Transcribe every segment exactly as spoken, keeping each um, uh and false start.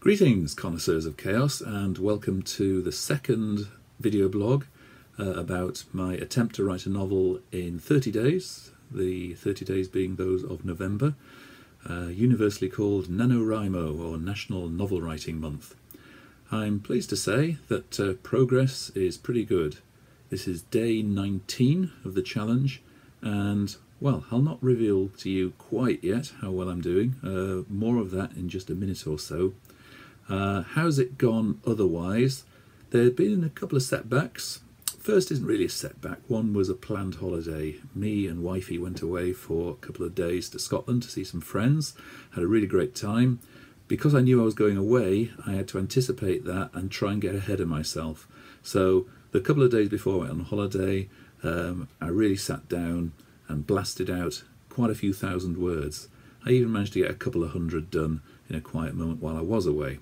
Greetings, connoisseurs of chaos, and welcome to the second video blog uh, about my attempt to write a novel in thirty days, the thirty days being those of November, uh, universally called NaNoWriMo, or National Novel Writing Month. I'm pleased to say that uh, progress is pretty good. This is day nineteen of the challenge, and well, I'll not reveal to you quite yet how well I'm doing, uh, more of that in just a minute or so. Uh, how's it gone otherwise? There have been a couple of setbacks. First isn't really a setback. One was a planned holiday. Me and wifey went away for a couple of days to Scotland to see some friends. Had a really great time. Because I knew I was going away, I had to anticipate that and try and get ahead of myself. So the couple of days before I went on holiday, um, I really sat down and blasted out quite a few thousand words. I even managed to get a couple of hundred done in a quiet moment while I was away.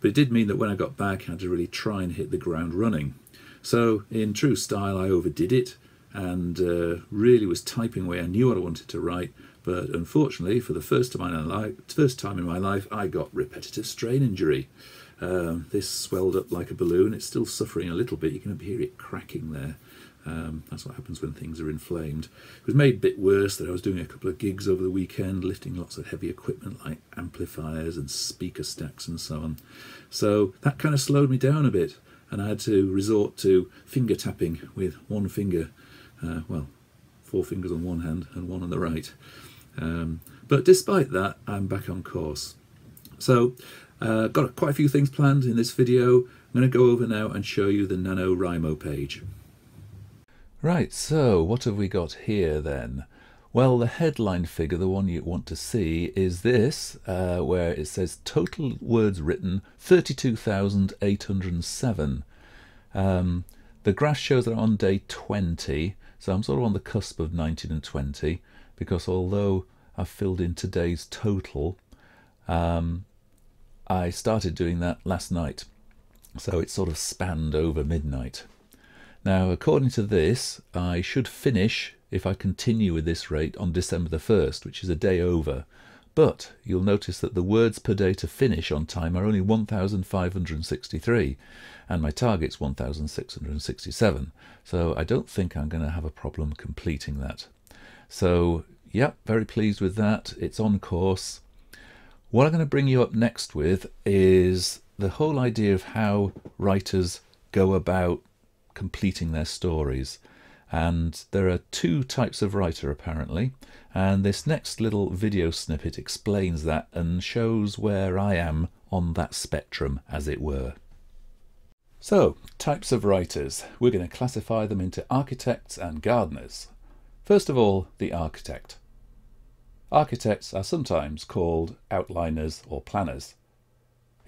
But it did mean that when I got back, I had to really try and hit the ground running. So in true style, I overdid it and uh, really was typing away. I knew what I wanted to write, but unfortunately, for the first time in my life, first time in my life, I got repetitive strain injury. Um, this swelled up like a balloon. It's still suffering a little bit. You can hear it cracking there. Um, that's what happens when things are inflamed. It was made a bit worse that I was doing a couple of gigs over the weekend, lifting lots of heavy equipment like amplifiers and speaker stacks and so on. So that kind of slowed me down a bit, and I had to resort to finger tapping with one finger, uh, well, four fingers on one hand and one on the right. Um, but despite that, I'm back on course. So uh, got quite a few things planned in this video. I'm going to go over now and show you the NaNoWriMo page. Right, so what have we got here then? Well, the headline figure, the one you want to see, is this, uh, where it says total words written, thirty-two thousand eight hundred seven. Um, the graph shows that I'm on day twenty, so I'm sort of on the cusp of nineteen and twenty, because although I've filled in today's total, um, I started doing that last night. So it sort of spanned over midnight. Now, according to this, I should finish, if I continue with this rate, on December the first, which is a day over. But you'll notice that the words per day to finish on time are only one thousand five hundred sixty-three, and my target's one thousand six hundred sixty-seven. So I don't think I'm going to have a problem completing that. So, yeah, very pleased with that. It's on course. What I'm going to bring you up next with is the whole idea of how writers go about completing their stories, and there are two types of writer apparently, and this next little video snippet explains that and shows where I am on that spectrum, as it were. So, types of writers. We're going to classify them into architects and gardeners. First of all, the architect. Architects are sometimes called outliners or planners.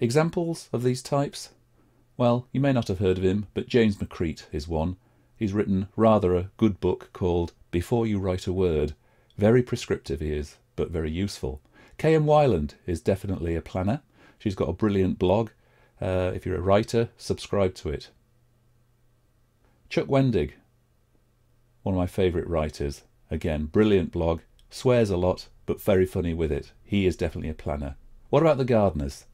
Examples of these types? Well, you may not have heard of him, but James McCreet is one. He's written rather a good book called Before You Write a Word. Very prescriptive he is, but very useful. K M Weiland is definitely a planner. She's got a brilliant blog. Uh, if you're a writer, subscribe to it. Chuck Wendig, one of my favourite writers. Again, brilliant blog. Swears a lot, but very funny with it. He is definitely a planner. What about the gardeners?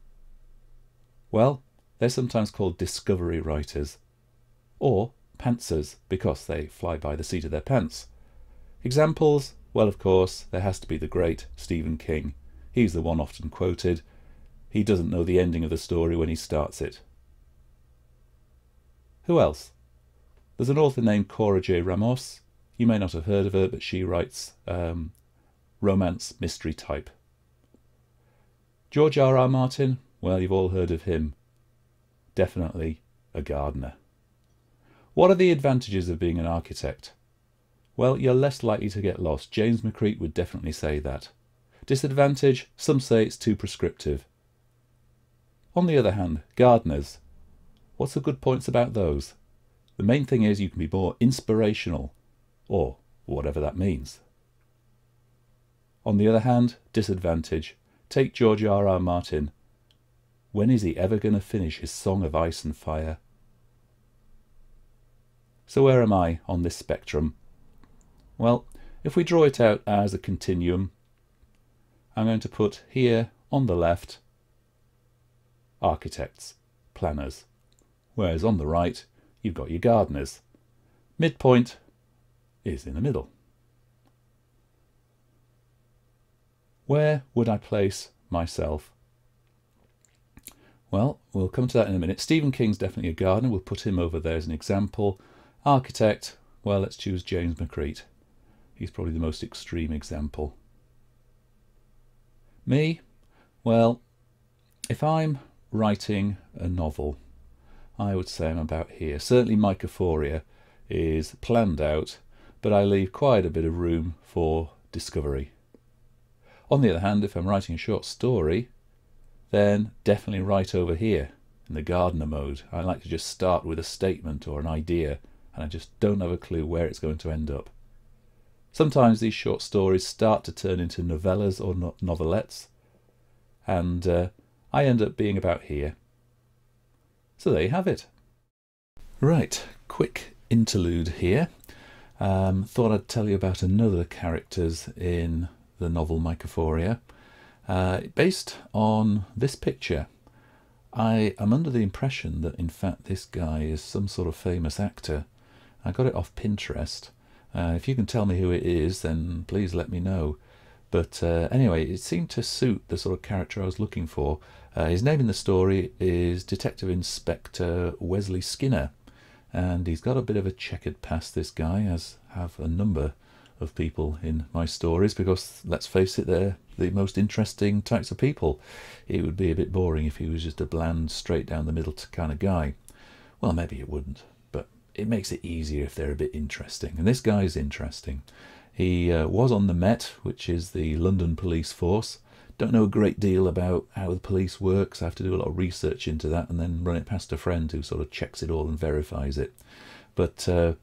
Well, they're sometimes called discovery writers, or pantsers, because they fly by the seat of their pants. Examples? Well, of course, there has to be the great Stephen King. He's the one often quoted. He doesn't know the ending of the story when he starts it. Who else? There's an author named Cora J. Ramos. You may not have heard of her, but she writes um, romance mystery type. George R. R. Martin? Well, you've all heard of him. Definitely a gardener. What are the advantages of being an architect? Well, you're less likely to get lost. James McCreet would definitely say that. Disadvantage? Some say it's too prescriptive. On the other hand, gardeners. What's the good points about those? The main thing is you can be more inspirational, or whatever that means. On the other hand, disadvantage. Take George R. R. Martin. When is he ever going to finish his Song of Ice and Fire? So where am I on this spectrum? Well, if we draw it out as a continuum, I'm going to put here on the left architects, planners, whereas on the right you've got your gardeners. Midpoint is in the middle. Where would I place myself? Well, we'll come to that in a minute. Stephen King's definitely a gardener. We'll put him over there as an example. Architect, well, let's choose James McCreet. He's probably the most extreme example. Me? Well, if I'm writing a novel, I would say I'm about here. Certainly Mycophoria is planned out, but I leave quite a bit of room for discovery. On the other hand, if I'm writing a short story, then definitely right over here in the gardener mode. I like to just start with a statement or an idea, and I just don't have a clue where it's going to end up. Sometimes these short stories start to turn into novellas or no novelettes, and uh, I end up being about here. So there you have it. Right, quick interlude here. Um, thought I'd tell you about another characters in the novel Mycophoria, uh, based on this picture. I am under the impression that in fact this guy is some sort of famous actor. I got it off Pinterest. Uh, if you can tell me who it is, then please let me know. But uh, anyway, it seemed to suit the sort of character I was looking for. Uh, his name in the story is Detective Inspector Wesley Skinner, and he's got a bit of a checkered past, this guy, as have a number of people in my stories, because let's face it, they're the most interesting types of people. It would be a bit boring if he was just a bland, straight down the middle kind of guy. Well, maybe it wouldn't, but it makes it easier if they're a bit interesting, and this guy's interesting. He uh, was on the Met, which is the London police force. Don't know a great deal about how the police works. I have to do a lot of research into that and then run it past a friend who sort of checks it all and verifies it. But uh,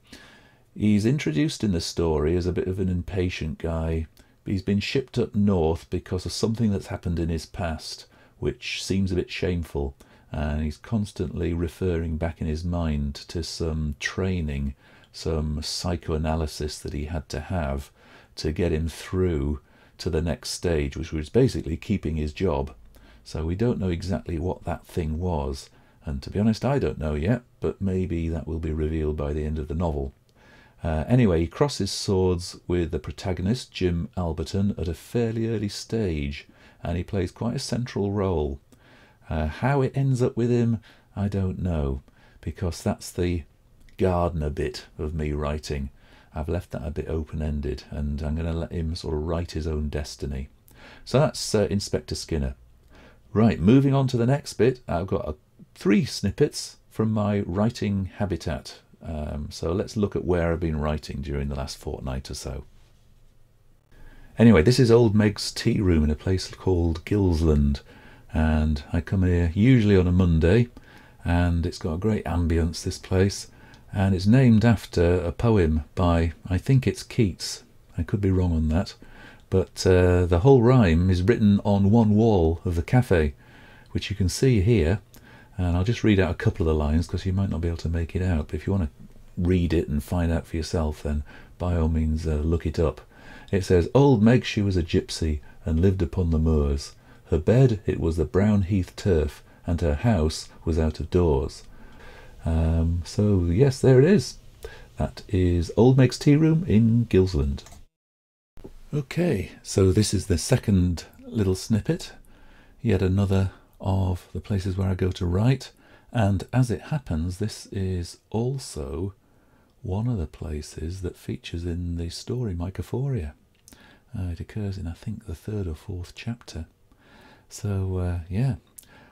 he's introduced in the story as a bit of an impatient guy. He's been shipped up north because of something that's happened in his past, which seems a bit shameful. And he's constantly referring back in his mind to some training, some psychoanalysis that he had to have to get him through to the next stage, which was basically keeping his job. So we don't know exactly what that thing was. And to be honest, I don't know yet, but maybe that will be revealed by the end of the novel. Uh, anyway, he crosses swords with the protagonist, Jim Alberton, at a fairly early stage, and he plays quite a central role. Uh, how it ends up with him, I don't know, because that's the gardener bit of me writing. I've left that a bit open-ended, and I'm going to let him sort of write his own destiny. So that's uh, Inspector Skinner. Right, moving on to the next bit, I've got uh, three snippets from my writing habitat. Um, so let's look at where I've been writing during the last fortnight or so. Anyway, this is Old Meg's Tea Room in a place called Gilsland, and I come here usually on a Monday, and it's got a great ambience, this place, and it's named after a poem by, I think it's Keats, I could be wrong on that, but uh, the whole rhyme is written on one wall of the cafe, which you can see here. And I'll just read out a couple of the lines because you might not be able to make it out. But if you want to read it and find out for yourself, then by all means uh, look it up. It says, "Old Meg, she was a gypsy and lived upon the moors. Her bed, it was the brown heath turf, and her house was out of doors." Um, so, yes, there it is. That is Old Meg's Tea Room in Gilsland. Okay, so this is the second little snippet. Yet another of the places where I go to write, and as it happens, this is also one of the places that features in the story Mycophoria. Uh, it occurs in, I think, the third or fourth chapter. So uh, yeah,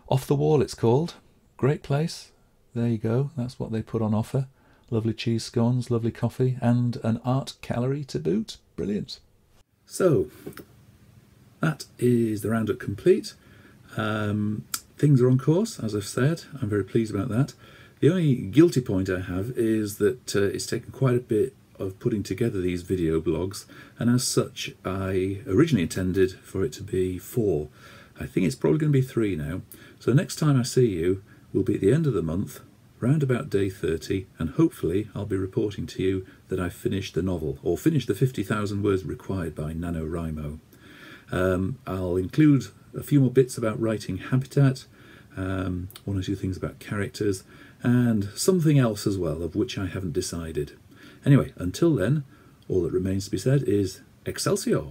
Off the Wall it's called. Great place. There you go, that's what they put on offer. Lovely cheese scones, lovely coffee, and an art gallery to boot. Brilliant. So that is the roundup complete. Um, things are on course, as I've said. I'm very pleased about that. The only guilty point I have is that uh, it's taken quite a bit of putting together these video blogs, and as such I originally intended for it to be four. I think it's probably going to be three now. So next time I see you will be at the end of the month, round about day thirty, and hopefully I'll be reporting to you that I've finished the novel, or finished the fifty thousand words required by NaNoWriMo. Um, I'll include a few more bits about writing habitat, um, one or two things about characters, and something else as well, of which I haven't decided. Anyway, until then, all that remains to be said is Excelsior!